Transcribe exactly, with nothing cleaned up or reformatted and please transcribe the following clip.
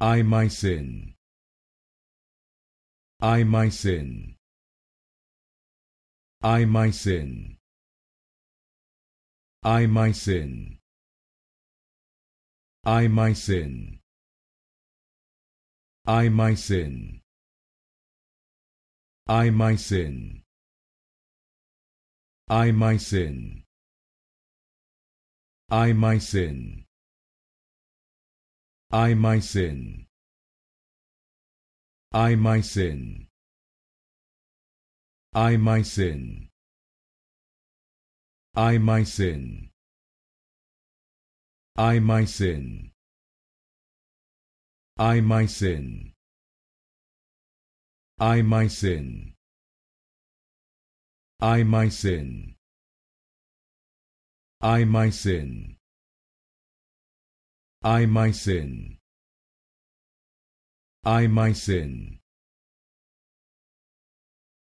Eyemycin. Eyemycin. Eyemycin. Eyemycin. Eyemycin. Eyemycin. Eyemycin. Eyemycin. Eyemycin. Eyemycin. Eyemycin. Eyemycin. Eyemycin. Eyemycin. Eyemycin. Eyemycin. Eyemycin. Eyemycin. Eyemycin. Eyemycin.